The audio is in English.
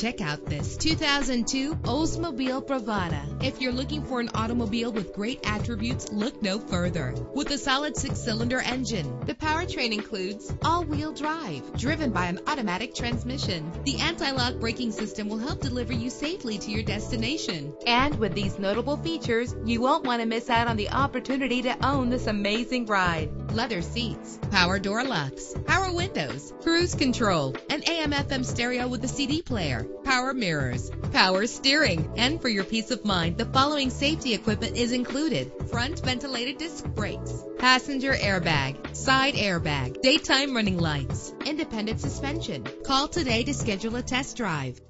Check out this 2002 Oldsmobile Bravada. If you're looking for an automobile with great attributes, look no further. With a solid 6-cylinder engine, the powertrain includes all-wheel drive, driven by an automatic transmission. The anti-lock braking system will help deliver you safely to your destination. And with these notable features, you won't want to miss out on the opportunity to own this amazing ride. Leather seats, power door locks, power windows, cruise control, an AM/FM stereo with a CD player, power mirrors, power steering. And for your peace of mind, the following safety equipment is included: front ventilated disc brakes, passenger airbag, side airbag, daytime running lights, independent suspension. Call today to schedule a test drive.